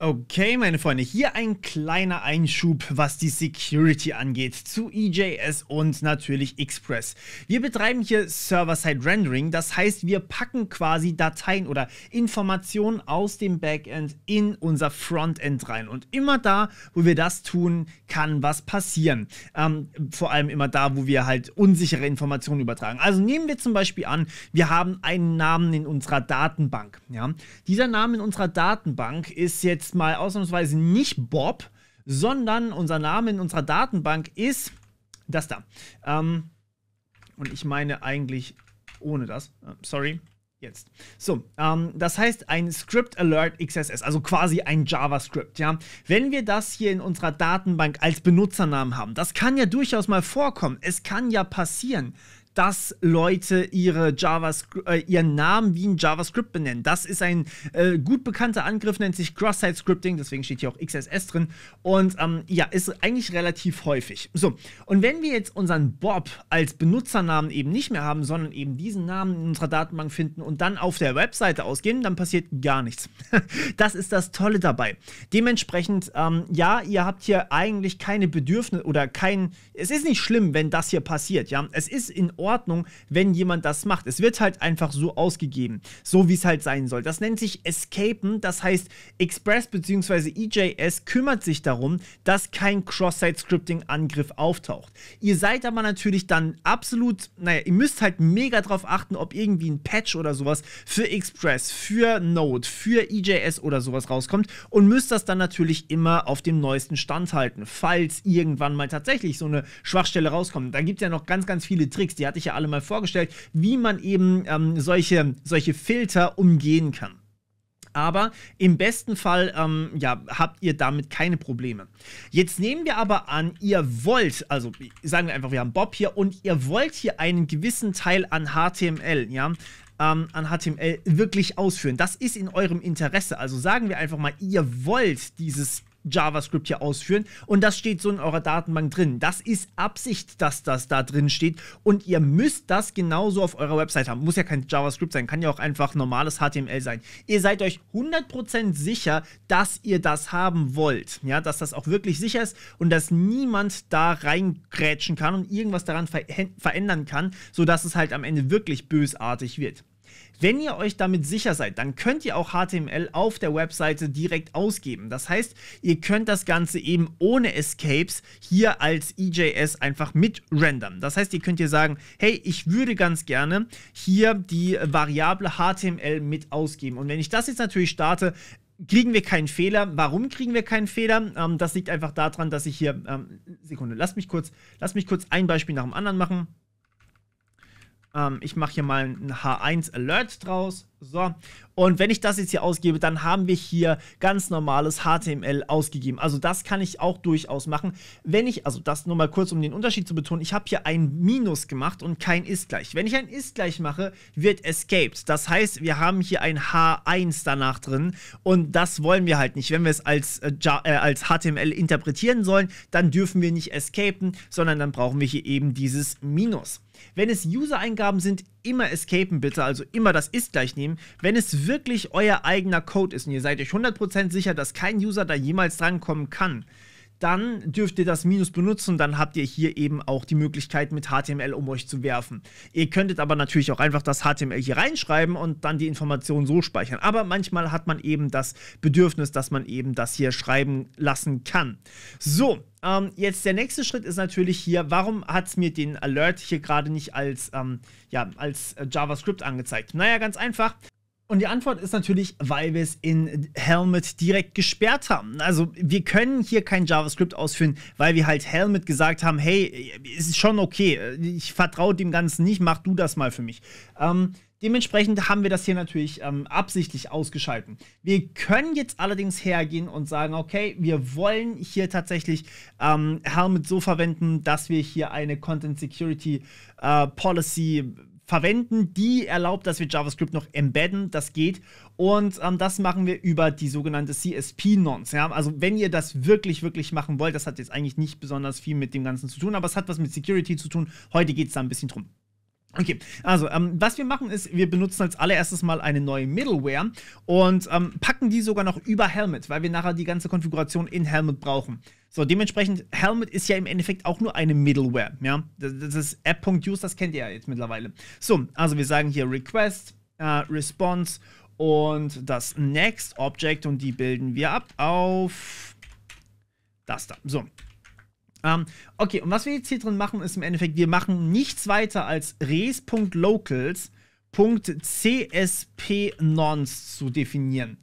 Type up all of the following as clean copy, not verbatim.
Okay, meine Freunde, hier ein kleiner Einschub, was die Security angeht, zu EJS und natürlich Express. Wir betreiben hier Server-Side-Rendering, das heißt, wir packen quasi Dateien oder Informationen aus dem Backend in unser Frontend rein. Und immer da, wo wir das tun, kann was passieren. Vor allem immer da, wo wir halt unsichere Informationen übertragen. Also nehmen wir zum Beispiel an, wir haben einen Namen in unserer Datenbank. Ja? Dieser Name in unserer Datenbank ist jetzt mal ausnahmsweise nicht Bob, sondern unser Name in unserer Datenbank ist das da. Und ich meine eigentlich ohne das. Sorry. Jetzt. So, das heißt ein Script Alert XSS, also quasi ein JavaScript, ja. Wenn wir das hier in unserer Datenbank als Benutzernamen haben, das kann ja durchaus mal vorkommen. Es kann ja passieren, dass Leute ihren Namen wie ein JavaScript benennen. Das ist ein gut bekannter Angriff, nennt sich Cross-Site Scripting, deswegen steht hier auch XSS drin. Und ja, ist eigentlich relativ häufig. So, und wenn wir jetzt unseren Bob als Benutzernamen eben nicht mehr haben, sondern eben diesen Namen in unserer Datenbank finden und dann auf der Webseite ausgehen, dann passiert gar nichts. Das ist das Tolle dabei. Dementsprechend, ja, ihr habt hier eigentlich keine Bedürfnisse oder kein... Es ist nicht schlimm, wenn das hier passiert, ja. Es ist in Ordnung, wenn jemand das macht. Es wird halt einfach so ausgegeben, so wie es halt sein soll. Das nennt sich Escapen, das heißt Express bzw. EJS kümmert sich darum, dass kein Cross-Site-Scripting-Angriff auftaucht. Ihr seid aber natürlich dann absolut, naja, ihr müsst halt mega drauf achten, ob irgendwie ein Patch oder sowas für Express, für Node, für EJS oder sowas rauskommt und müsst das dann natürlich immer auf dem neuesten Stand halten, falls irgendwann mal tatsächlich so eine Schwachstelle rauskommt. Da gibt es ja noch ganz, ganz viele Tricks, die hatte ich ja alle mal vorgestellt, wie man eben solche Filter umgehen kann. Aber im besten Fall ja, habt ihr damit keine Probleme. Jetzt nehmen wir aber an, ihr wollt, also sagen wir einfach, wir haben Bob hier und ihr wollt hier einen gewissen Teil an HTML, ja, an HTML wirklich ausführen. Das ist in eurem Interesse. Also sagen wir einfach mal, ihr wollt dieses JavaScript hier ausführen und das steht so in eurer Datenbank drin. Das ist Absicht, dass das da drin steht und ihr müsst das genauso auf eurer Website haben. Muss ja kein JavaScript sein, kann ja auch einfach normales HTML sein. Ihr seid euch 100% sicher, dass ihr das haben wollt, ja, dass das auch wirklich sicher ist und dass niemand da reingrätschen kann und irgendwas daran verändern kann, sodass es halt am Ende wirklich bösartig wird. Wenn ihr euch damit sicher seid, dann könnt ihr auch HTML auf der Webseite direkt ausgeben. Das heißt, ihr könnt das Ganze eben ohne Escapes hier als EJS einfach mit rendern. Das heißt, ihr könnt hier sagen, hey, ich würde ganz gerne hier die Variable HTML mit ausgeben. Und wenn ich das jetzt natürlich starte, kriegen wir keinen Fehler. Warum kriegen wir keinen Fehler? Das liegt einfach daran, dass ich hier, Sekunde, lasst mich kurz ein Beispiel nach dem anderen machen. Ich mache hier mal ein H1-Alert draus. So, und wenn ich das jetzt hier ausgebe, dann haben wir hier ganz normales HTML ausgegeben. Also das kann ich auch durchaus machen. Wenn ich, also das nur mal kurz, um den Unterschied zu betonen, ich habe hier ein Minus gemacht und kein Ist-Gleich. Wenn ich ein Ist-Gleich mache, wird escaped. Das heißt, wir haben hier ein H1 danach drin und das wollen wir halt nicht. Wenn wir es als HTML interpretieren sollen, dann dürfen wir nicht escapen, sondern dann brauchen wir hier eben dieses Minus. Wenn es User-Eingaben sind, immer escapen bitte, also immer das Ist-Gleich nehmen. Wenn es wirklich euer eigener Code ist und ihr seid euch 100% sicher, dass kein User da jemals drankommen kann, dann dürft ihr das Minus benutzen und dann habt ihr hier eben auch die Möglichkeit, mit HTML um euch zu werfen. Ihr könntet aber natürlich auch einfach das HTML hier reinschreiben und dann die Informationen so speichern. Aber manchmal hat man eben das Bedürfnis, dass man eben das hier schreiben lassen kann. So, jetzt der nächste Schritt ist natürlich hier, warum hat es mir den Alert hier gerade nicht als, ja, als JavaScript angezeigt? Naja, ganz einfach. Und die Antwort ist natürlich, weil wir es in Helmet direkt gesperrt haben. Also wir können hier kein JavaScript ausführen, weil wir halt Helmet gesagt haben, hey, es ist schon okay, ich vertraue dem Ganzen nicht, mach du das mal für mich. Dementsprechend haben wir das hier natürlich absichtlich ausgeschalten. Wir können jetzt allerdings hergehen und sagen, okay, wir wollen hier tatsächlich Helmet so verwenden, dass wir hier eine Content Security Policy verwenden, die erlaubt, dass wir JavaScript noch embedden, das geht und das machen wir über die sogenannte CSP-Nonce, ja? Also wenn ihr das wirklich, wirklich machen wollt, das hat jetzt eigentlich nicht besonders viel mit dem Ganzen zu tun, aber es hat was mit Security zu tun, heute geht es da ein bisschen drum. Okay, also was wir machen ist, wir benutzen als allererstes mal eine neue Middleware und packen die sogar noch über Helmet, weil wir nachher die ganze Konfiguration in Helmet brauchen. So, dementsprechend, Helmet ist ja im Endeffekt auch nur eine Middleware, ja. Das ist App.Use, das kennt ihr ja jetzt mittlerweile. So, also wir sagen hier Request, Response und das Next Object und die bilden wir ab auf das da, so. Okay, und was wir jetzt hier drin machen, ist im Endeffekt, wir machen nichts weiter als res.locals.csp-Nonce zu definieren.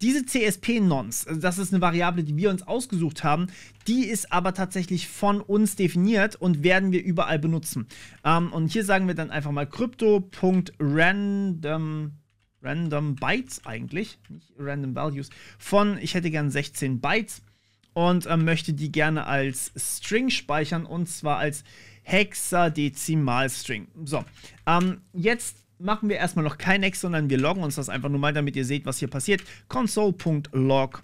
Diese CSP-Nonce, das ist eine Variable, die wir uns ausgesucht haben, die ist aber tatsächlich von uns definiert und werden wir überall benutzen. Und hier sagen wir dann einfach mal crypto.randomBytes eigentlich, nicht random values, von, ich hätte gern 16 Bytes. Und möchte die gerne als String speichern, und zwar als Hexadezimalstring. So, jetzt machen wir erstmal noch kein Ex, sondern wir loggen uns das einfach nur mal, damit ihr seht, was hier passiert. Console.log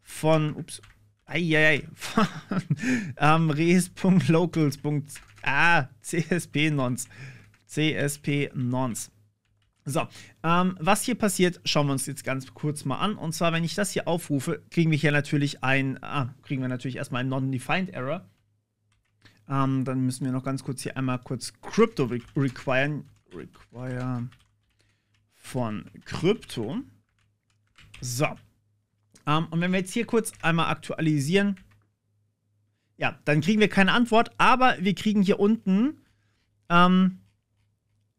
von, ups, von res.locals.csp-nonce. CSP-Nonce. So, was hier passiert, schauen wir uns jetzt ganz kurz mal an. Und zwar, wenn ich das hier aufrufe, kriegen wir hier natürlich erstmal einen Non-Defined Error. Dann müssen wir noch ganz kurz hier einmal kurz Crypto require von Crypto. So, und wenn wir jetzt hier kurz einmal aktualisieren, ja, dann kriegen wir keine Antwort, aber wir kriegen hier unten,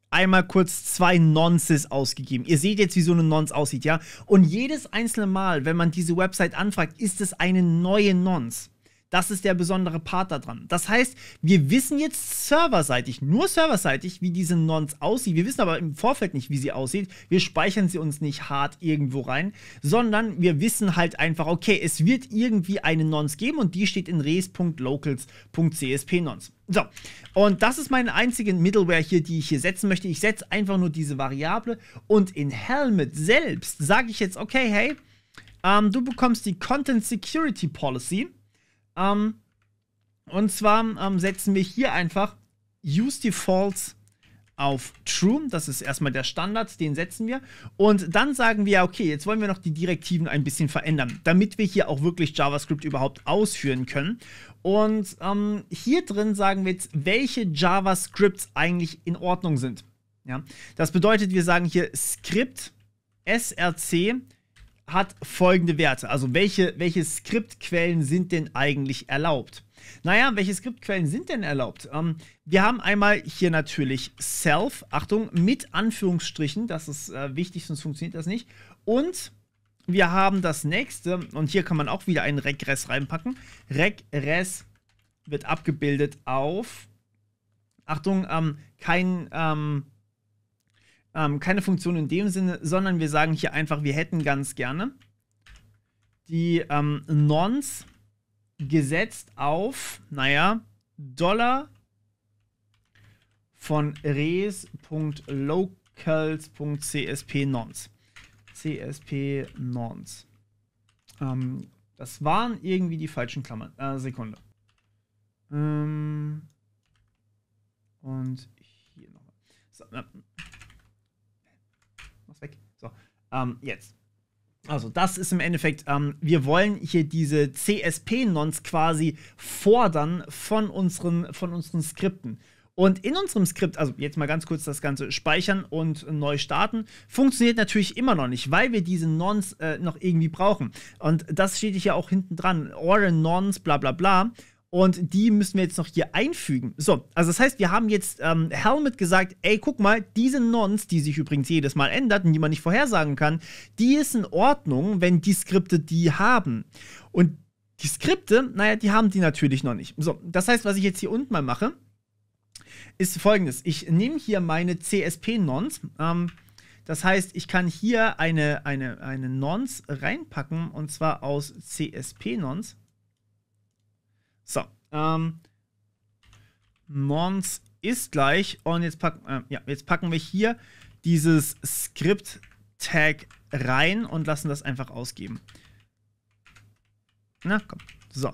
einmal kurz zwei Nonces ausgegeben. Ihr seht jetzt, wie so eine Nonce aussieht, ja? Und jedes einzelne Mal, wenn man diese Website anfragt, ist es eine neue Nonce. Das ist der besondere Part daran. Das heißt, wir wissen jetzt serverseitig, nur serverseitig, wie diese Nonce aussieht. Wir wissen aber im Vorfeld nicht, wie sie aussieht. Wir speichern sie uns nicht hart irgendwo rein, sondern wir wissen halt einfach, okay, es wird irgendwie eine Nonce geben und die steht in res.locals.csp-nonce. So, und das ist meine einzige Middleware hier, die ich hier setzen möchte. Ich setze einfach nur diese Variable und in Helmet selbst sage ich jetzt, okay, hey, du bekommst die Content Security Policy. Und zwar setzen wir hier einfach Use Defaults auf True. Das ist erstmal der Standard, den setzen wir. Und dann sagen wir, okay, jetzt wollen wir noch die Direktiven ein bisschen verändern, damit wir hier auch wirklich JavaScript überhaupt ausführen können. Und hier drin sagen wir jetzt, welche JavaScripts eigentlich in Ordnung sind. Ja? Das bedeutet, wir sagen hier Script SRC hat folgende Werte. Also welche Skriptquellen sind denn eigentlich erlaubt? Naja, welche Skriptquellen sind denn erlaubt? Wir haben einmal hier natürlich self, Achtung, mit Anführungsstrichen, das ist wichtig, sonst funktioniert das nicht. Und wir haben das nächste, und hier kann man auch wieder einen Regress reinpacken. Regress wird abgebildet auf, Achtung, keine Funktion in dem Sinne, sondern wir sagen hier einfach, wir hätten ganz gerne die Nonce gesetzt auf, naja, $ von res.locals.csp-nonce. csp-nonce. Das waren irgendwie die falschen Klammern. Sekunde. Und hier nochmal. So, weg. So, jetzt. Also das ist im Endeffekt, wir wollen hier diese CSP-Nonce quasi fordern von unseren Skripten. Und in unserem Skript, also jetzt mal ganz kurz das Ganze speichern und neu starten, funktioniert natürlich immer noch nicht, weil wir diese Nonce noch irgendwie brauchen. Und das steht hier auch hinten dran, or Nonce, bla bla bla. Und die müssen wir jetzt noch hier einfügen. So, also das heißt, wir haben jetzt Helmet gesagt, ey, guck mal, diese Nonce, die sich übrigens jedes Mal ändert und die man nicht vorhersagen kann, die ist in Ordnung, wenn die Skripte die haben. Und die Skripte, naja, die haben die natürlich noch nicht. So, das heißt, was ich jetzt hier unten mal mache, ist folgendes. Ich nehme hier meine CSP-Nonce. Das heißt, ich kann hier eine Nonce reinpacken, und zwar aus CSP-Nonce. So, Nonce ist gleich, und jetzt packen wir hier dieses Script-Tag rein und lassen das einfach ausgeben. Na, komm, so.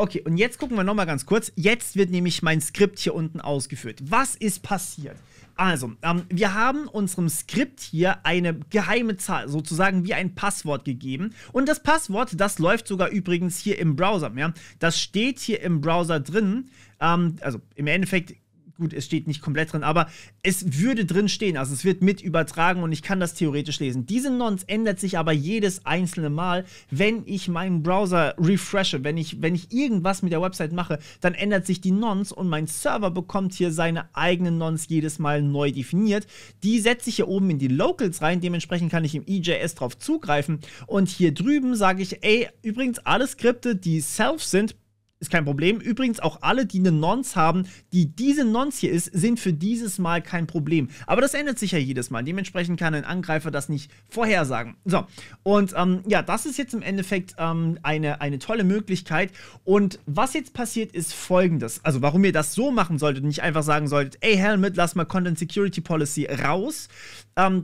Okay, und jetzt gucken wir nochmal ganz kurz. Jetzt wird nämlich mein Skript hier unten ausgeführt. Was ist passiert? Also, wir haben unserem Skript hier eine geheime Zahl, sozusagen wie ein Passwort gegeben. Und das Passwort, das läuft sogar übrigens hier im Browser. Ja? Das steht hier im Browser drin. Also im Endeffekt, gut, es steht nicht komplett drin, aber es würde drin stehen. Also es wird mit übertragen und ich kann das theoretisch lesen. Diese Nonce ändert sich aber jedes einzelne Mal, wenn ich meinen Browser refreshe. Wenn ich irgendwas mit der Website mache, dann ändert sich die Nonce und mein Server bekommt hier seine eigene Nonce jedes Mal neu definiert. Die setze ich hier oben in die Locals rein. Dementsprechend kann ich im EJS drauf zugreifen. Und hier drüben sage ich, ey, übrigens alle Skripte, die self sind, ist kein Problem. Übrigens auch alle, die eine Nonce haben, die diese Nonce hier ist, sind für dieses Mal kein Problem. Aber das ändert sich ja jedes Mal. Dementsprechend kann ein Angreifer das nicht vorhersagen. So, und ja, das ist jetzt im Endeffekt eine tolle Möglichkeit. Und was jetzt passiert, ist Folgendes. Also warum ihr das so machen solltet und nicht einfach sagen solltet, ey Helmet, lass mal Content Security Policy raus.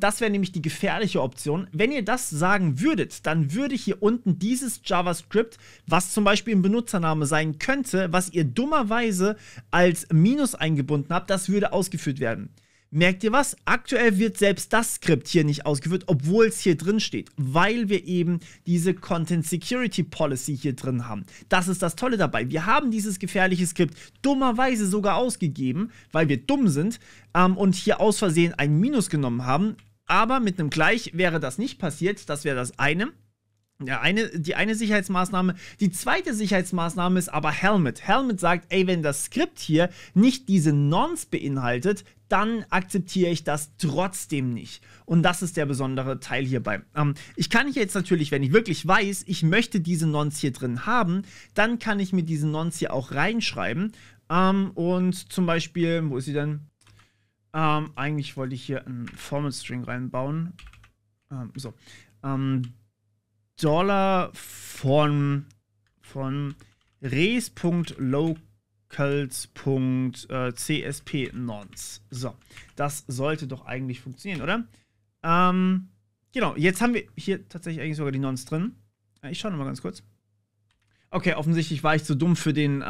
Das wäre nämlich die gefährliche Option. Wenn ihr das sagen würdet, dann würde hier unten dieses JavaScript, was zum Beispiel ein Benutzername sein könnte, was ihr dummerweise als Minus eingebunden habt, das würde ausgeführt werden. Merkt ihr was? Aktuell wird selbst das Skript hier nicht ausgeführt, obwohl es hier drin steht, weil wir eben diese Content Security Policy hier drin haben. Das ist das Tolle dabei. Wir haben dieses gefährliche Skript dummerweise sogar ausgegeben, weil wir dumm sind und hier aus Versehen ein Minus genommen haben, aber mit einem Gleich wäre das nicht passiert, das wäre das eine. Ja, die eine Sicherheitsmaßnahme. Die zweite Sicherheitsmaßnahme ist aber Helmet. Helmet sagt, ey, wenn das Skript hier nicht diese Nonce beinhaltet, dann akzeptiere ich das trotzdem nicht. Und das ist der besondere Teil hierbei. Ich kann hier jetzt natürlich, wenn ich wirklich weiß, ich möchte diese Nonce hier drin haben, dann kann ich mir diese Nonce hier auch reinschreiben. Und zum Beispiel, wo ist sie denn? Eigentlich wollte ich hier einen Formal String reinbauen. Dollar von res.locals.csp-Nonce. So, das sollte doch eigentlich funktionieren, oder? Genau, jetzt haben wir hier tatsächlich eigentlich sogar die Nonce drin. Ich schaue nochmal ganz kurz. Okay, offensichtlich war ich zu dumm für den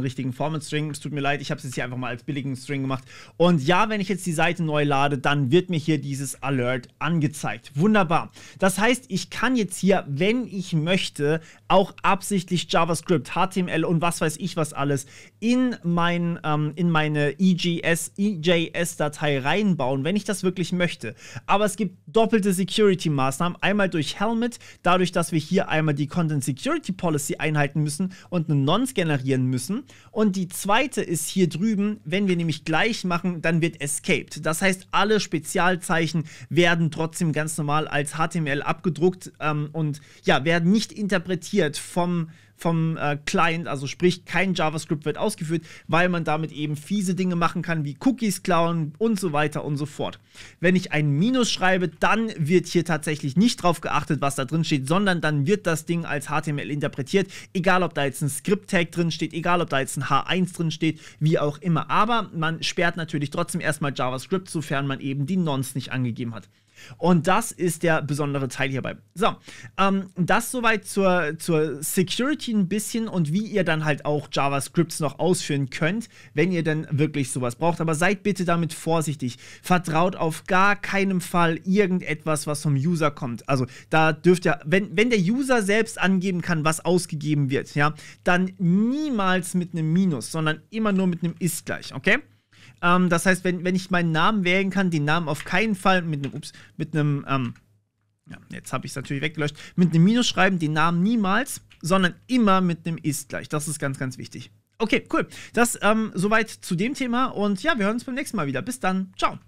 richtigen Format-String. Es tut mir leid, ich habe es jetzt hier einfach mal als billigen String gemacht. Und ja, wenn ich jetzt die Seite neu lade, dann wird mir hier dieses Alert angezeigt. Wunderbar. Das heißt, ich kann jetzt hier, wenn ich möchte, auch absichtlich JavaScript, HTML und was weiß ich was alles in meine EJS-Datei reinbauen, wenn ich das wirklich möchte. Aber es gibt doppelte Security-Maßnahmen. Einmal durch Helmet, dadurch, dass wir hier einmal die Content Security Policy einhalten müssen und eine Nonce generieren müssen. Und die zweite ist hier drüben, wenn wir nämlich gleich machen, dann wird escaped. Das heißt, alle Spezialzeichen werden trotzdem ganz normal als HTML abgedruckt und ja, werden nicht interpretiert vom Client, also sprich, kein JavaScript wird ausgeführt, weil man damit eben fiese Dinge machen kann, wie Cookies klauen und so weiter und so fort. Wenn ich ein Minus schreibe, dann wird hier tatsächlich nicht drauf geachtet, was da drin steht, sondern dann wird das Ding als HTML interpretiert, egal ob da jetzt ein Script-Tag drin steht, egal ob da jetzt ein H1 drin steht, wie auch immer. Aber man sperrt natürlich trotzdem erstmal JavaScript, sofern man eben die Nonce nicht angegeben hat. Und das ist der besondere Teil hierbei. So, das soweit zur Security ein bisschen und wie ihr dann halt auch JavaScripts noch ausführen könnt, wenn ihr dann wirklich sowas braucht. Aber seid bitte damit vorsichtig. Vertraut auf gar keinen Fall irgendetwas, was vom User kommt. Also da dürft ihr, wenn der User selbst angeben kann, was ausgegeben wird, ja, dann niemals mit einem Minus, sondern immer nur mit einem Ist gleich, okay? Das heißt, wenn ich meinen Namen wählen kann, den Namen auf keinen Fall mit einem Minus schreiben, den Namen niemals, sondern immer mit einem Ist gleich. Das ist ganz, ganz wichtig. Okay, cool. Das soweit zu dem Thema und ja, wir hören uns beim nächsten Mal wieder. Bis dann. Ciao.